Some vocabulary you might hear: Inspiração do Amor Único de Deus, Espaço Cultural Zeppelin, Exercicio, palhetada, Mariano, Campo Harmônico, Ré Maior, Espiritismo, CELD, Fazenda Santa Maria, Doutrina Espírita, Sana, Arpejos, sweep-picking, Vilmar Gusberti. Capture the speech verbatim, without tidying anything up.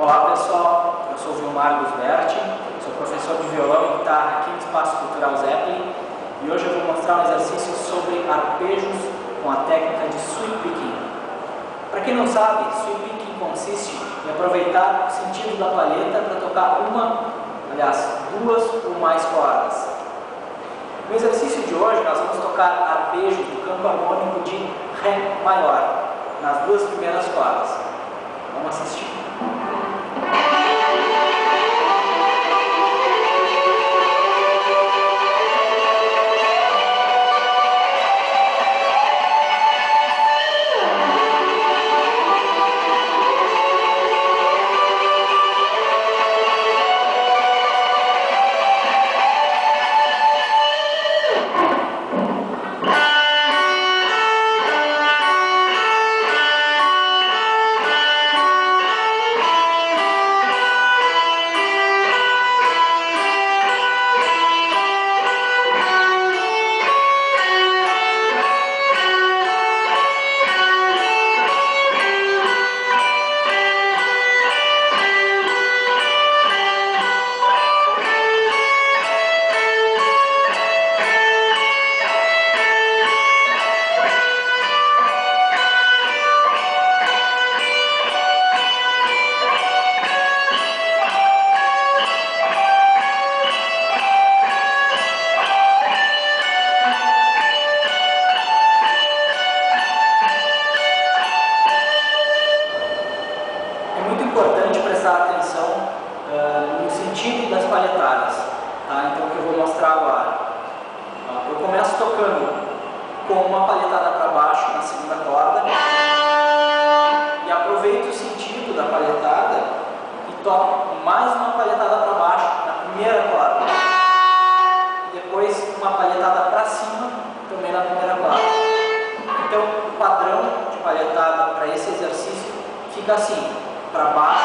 Olá pessoal, eu sou o Vilmar Gusberti, sou professor de violão e guitarra aqui no Espaço Cultural Zeppelin e hoje eu vou mostrar um exercício sobre arpejos com a técnica de sweep-picking. Para quem não sabe, sweep-picking consiste em aproveitar o sentido da palheta para tocar uma, aliás, duas ou mais cordas. No exercício de hoje nós vamos tocar arpejos do campo harmônico de Ré Maior, nas duas primeiras cordas. Vamos assistir. Então, o padrão de palhetada para esse exercício fica assim, para baixo.